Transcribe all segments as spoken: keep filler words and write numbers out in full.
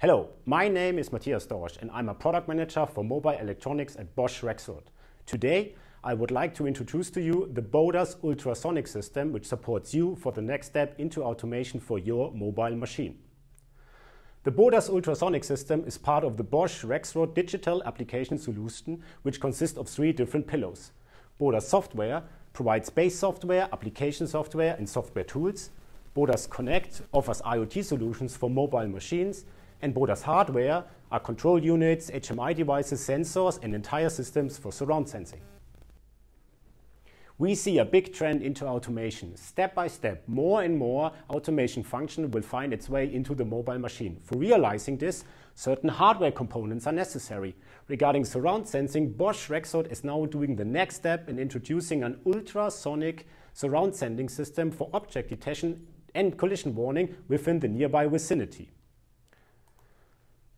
Hello, my name is Matthias Dorsch and I'm a product manager for mobile electronics at Bosch Rexroth. Today, I would like to introduce to you the BODAS Ultrasonic system, which supports you for the next step into automation for your mobile machine. The BODAS Ultrasonic system is part of the Bosch Rexroth digital application solution, which consists of three different pillars. BODAS Software provides base software, application software and software tools. BODAS Connect offers IoT solutions for mobile machines, and BODAS hardware are control units, H M I devices, sensors and entire systems for surround sensing. We see a big trend into automation. Step by step, more and more automation function will find its way into the mobile machine. For realizing this, certain hardware components are necessary. Regarding surround sensing, Bosch Rexroth is now doing the next step in introducing an ultrasonic surround sensing system for object detection and collision warning within the nearby vicinity.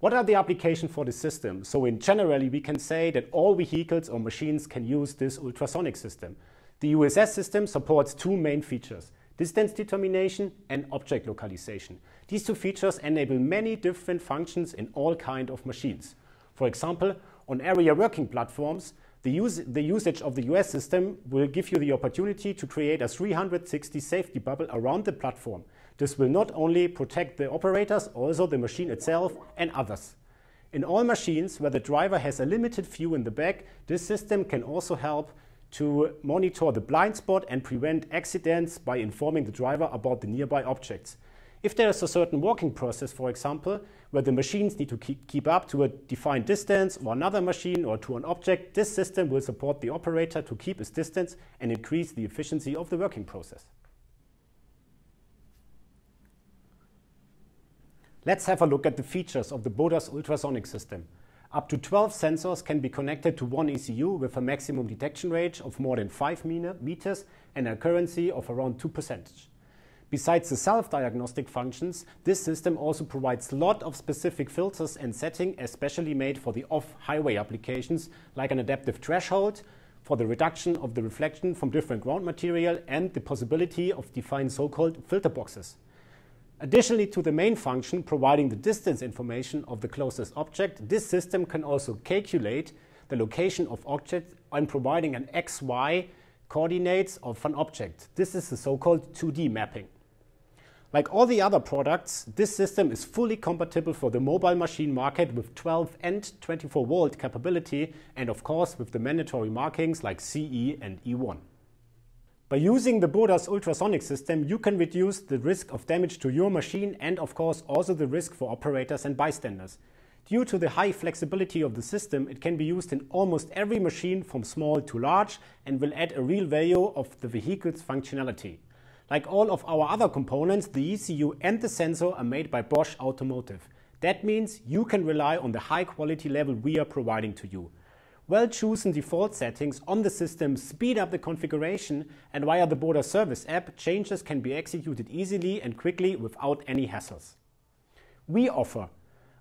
What are the applications for the system? So in generally, we can say that all vehicles or machines can use this ultrasonic system. The U S S system supports two main features, distance determination and object localization. These two features enable many different functions in all kinds of machines. For example, on area working platforms, the, use, the usage of the U S S system will give you the opportunity to create a three hundred sixty safety bubble around the platform. This will not only protect the operators, also the machine itself and others. In all machines where the driver has a limited view in the back, this system can also help to monitor the blind spot and prevent accidents by informing the driver about the nearby objects. If there is a certain walking process, for example, where the machines need to keep up to a defined distance or another machine or to an object, this system will support the operator to keep his distance and increase the efficiency of the working process. Let's have a look at the features of the BODAS ultrasonic system. Up to twelve sensors can be connected to one E C U with a maximum detection range of more than five meters and an accuracy of around two percent. Besides the self-diagnostic functions, this system also provides a lot of specific filters and settings especially made for the off-highway applications, like an adaptive threshold for the reduction of the reflection from different ground material and the possibility of defined so-called filter boxes. Additionally to the main function providing the distance information of the closest object, this system can also calculate the location of objects and providing an X Y coordinates of an object. This is the so-called two D mapping. Like all the other products, this system is fully compatible for the mobile machine market with twelve and twenty-four volt capability and of course with the mandatory markings like C E and E one. By using the BODAS ultrasonic system, you can reduce the risk of damage to your machine and of course also the risk for operators and bystanders. Due to the high flexibility of the system, it can be used in almost every machine from small to large and will add a real value of the vehicle's functionality. Like all of our other components, the E C U and the sensor are made by Bosch Automotive. That means you can rely on the high quality level we are providing to you. Well-chosen default settings on the system speed up the configuration, and via the BODAS service app, changes can be executed easily and quickly without any hassles. We offer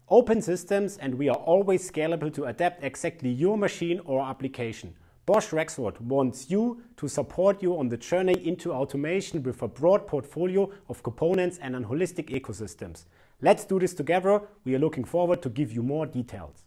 open systems and we are always scalable to adapt exactly your machine or application. Bosch Rexroth wants you to support you on the journey into automation with a broad portfolio of components and a holistic ecosystem. Let's do this together. We are looking forward to give you more details.